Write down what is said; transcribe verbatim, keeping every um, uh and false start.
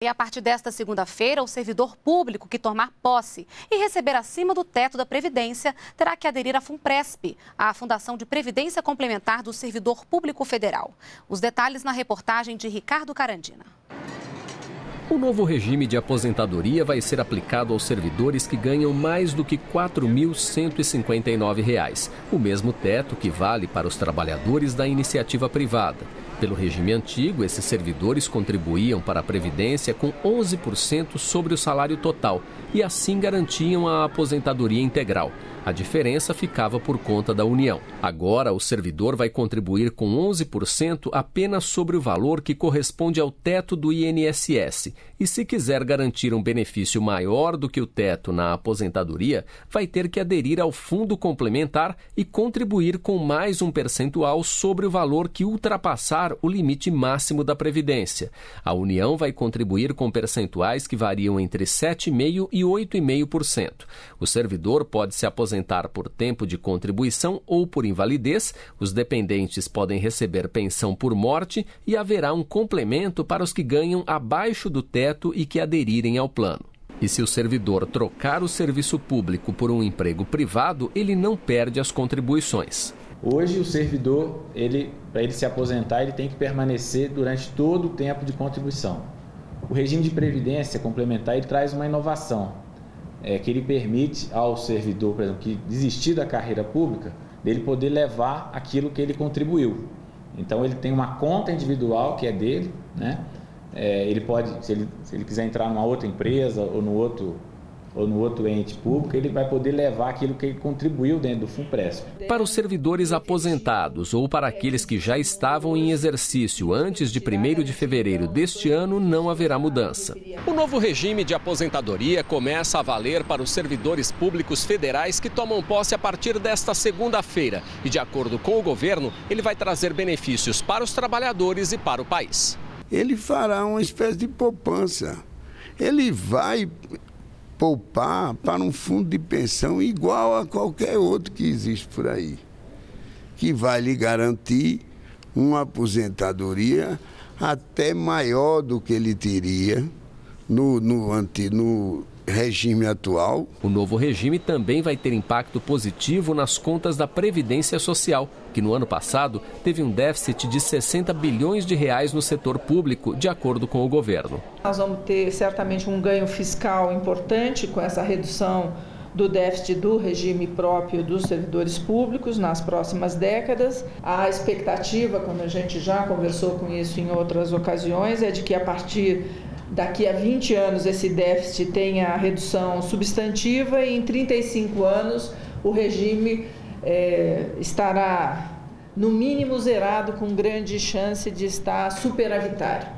E a partir desta segunda-feira, o servidor público que tomar posse e receber acima do teto da Previdência terá que aderir à Funpresp, a Fundação de Previdência Complementar do Servidor Público Federal. Os detalhes na reportagem de Ricardo Carandina. O novo regime de aposentadoria vai ser aplicado aos servidores que ganham mais do que quatro mil cento e cinquenta e nove reais, o mesmo teto que vale para os trabalhadores da iniciativa privada. Pelo regime antigo, esses servidores contribuíam para a Previdência com onze por cento sobre o salário total e assim garantiam a aposentadoria integral. A diferença ficava por conta da União. Agora, o servidor vai contribuir com onze por cento apenas sobre o valor que corresponde ao teto do I N S S. E se quiser garantir um benefício maior do que o teto na aposentadoria, vai ter que aderir ao fundo complementar e contribuir com mais um percentual sobre o valor que ultrapassar o limite máximo da Previdência. A União vai contribuir com percentuais que variam entre sete vírgula cinco por cento e oito vírgula cinco por cento. O servidor pode se aposentar por tempo de contribuição ou por invalidez, os dependentes podem receber pensão por morte e haverá um complemento para os que ganham abaixo do teto e que aderirem ao plano. E se o servidor trocar o serviço público por um emprego privado, ele não perde as contribuições. Hoje o servidor, ele, para ele se aposentar, ele tem que permanecer durante todo o tempo de contribuição. O regime de previdência complementar ele traz uma inovação, é, que ele permite ao servidor, por exemplo, que desistir da carreira pública, dele poder levar aquilo que ele contribuiu. Então ele tem uma conta individual que é dele, né? É, ele pode, se ele, se ele quiser entrar numa outra empresa ou no outro ou no outro ente público, ele vai poder levar aquilo que ele contribuiu dentro do Funpresp. Para os servidores aposentados ou para aqueles que já estavam em exercício antes de primeiro de fevereiro deste ano, não haverá mudança. O novo regime de aposentadoria começa a valer para os servidores públicos federais que tomam posse a partir desta segunda-feira. E de acordo com o governo, ele vai trazer benefícios para os trabalhadores e para o país. Ele fará uma espécie de poupança. Ele vai poupar para um fundo de pensão igual a qualquer outro que existe por aí, que vai lhe garantir uma aposentadoria até maior do que ele teria no, no, anti, no regime atual. O novo regime também vai ter impacto positivo nas contas da Previdência Social, que no ano passado teve um déficit de sessenta bilhões de reais no setor público, de acordo com o governo. Nós vamos ter certamente um ganho fiscal importante com essa redução do déficit do regime próprio dos servidores públicos nas próximas décadas. A expectativa, como a gente já conversou com isso em outras ocasiões, é de que a partir daqui a vinte anos esse déficit tenha redução substantiva e em trinta e cinco anos o regime é, estará no mínimo zerado, com grande chance de estar superavitário.